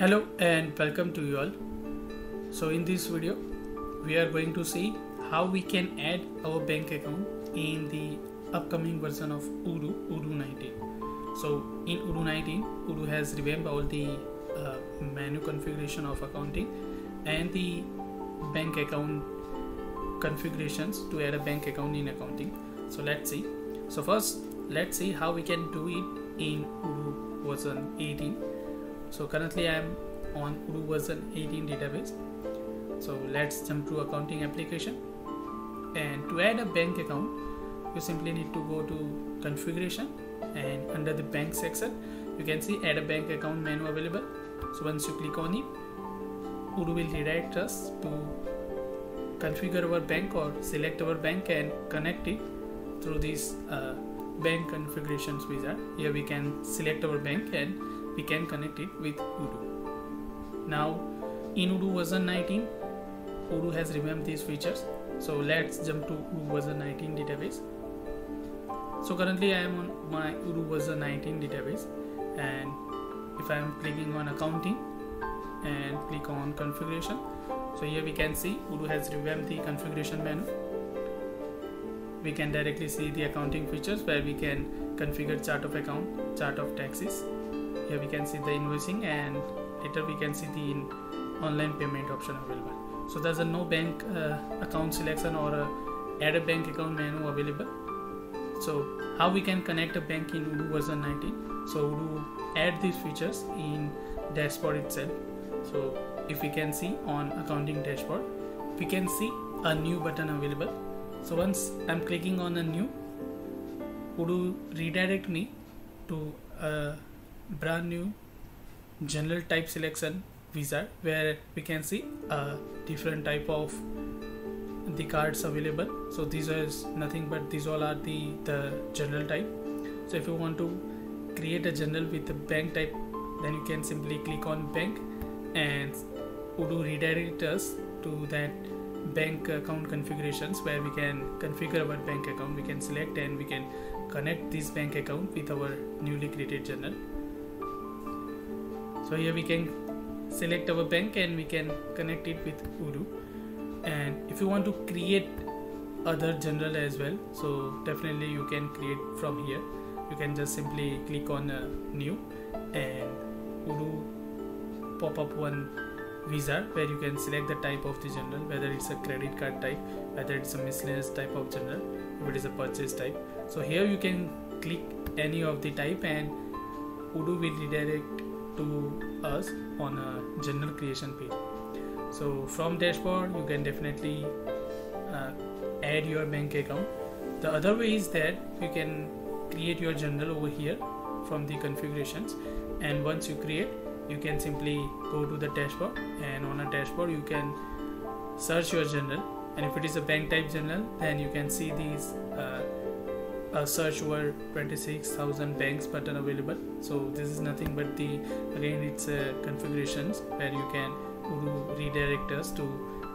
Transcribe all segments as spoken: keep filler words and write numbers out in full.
Hello and welcome to you all. So in this video we are going to see how we can add our bank account in the upcoming version of Odoo, Odoo nineteen. So in Odoo nineteen, Odoo has revamped all the uh, menu configuration of accounting and the bank account configurations to add a bank account in accounting. So let's see. So first let's see how we can do it in Odoo version eighteen. So currently I am on Odoo version eighteen database. So let's jump to accounting application, and to add a bank account you simply need to go to configuration, and under the bank section you can see add a bank account menu available. So once you click on it, Odoo will redirect us to configure our bank or select our bank and connect it through this uh, bank configurations wizard. Here we can select our bank and we can connect it with Odoo. Now in Odoo version nineteen, Odoo has revamped these features. So let's jump to Odoo version nineteen database. So currently I am on my Odoo version nineteen database, and if I am clicking on accounting and click on configuration, so here we can see Odoo has revamped the configuration menu. We can directly see the accounting features where we can configure chart of account, chart of taxes. Here we can see the invoicing, and later we can see the in online payment option available. So there's a no bank uh, account selection or a add a bank account menu available. So how we can connect a bank in Odoo version nineteen? So Odoo add these features in dashboard itself. So if we can see on accounting dashboard, we can see a new button available. So once I'm clicking on a new, Odoo redirect me to uh, brand new general type selection wizard where we can see a different type of the cards available. So these is nothing but these all are the the general type. So if you want to create a general with the bank type, then you can simply click on bank and Odoo redirect us to that bank account configurations where we can configure our bank account. We can select and we can connect this bank account with our newly created journal. So here we can select our bank and we can connect it with Odoo. And if you want to create other journal as well, so definitely you can create from here. You can just simply click on uh, new, and Odoo pop up one wizard where you can select the type of the journal, whether it's a credit card type, whether it's a miscellaneous type of journal, if it is a purchase type. So here you can click any of the type and Odoo will redirect to us on a general creation page. So from dashboard you can definitely uh, add your bank account. The other way is that you can create your journal over here from the configurations, and once you create you can simply go to the dashboard, and on a dashboard you can search your journal, and if it is a bank type journal then you can see these uh, Uh, search over twenty-six thousand banks button available. So this is nothing but the again it's uh, configurations where you can Odoo redirect us to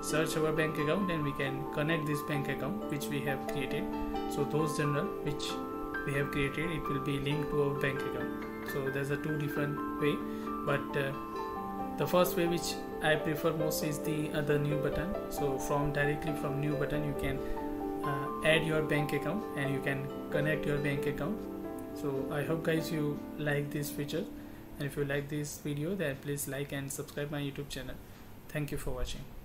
search our bank account and we can connect this bank account which we have created. So those journal which we have created, it will be linked to our bank account. So there's a two different way, but uh, the first way which I prefer most is the other new button. So from directly from new button you can Uh, add your bank account and you can connect your bank account. So I hope guys you like this feature, and if you like this video then please like and subscribe my YouTube channel. Thank you for watching.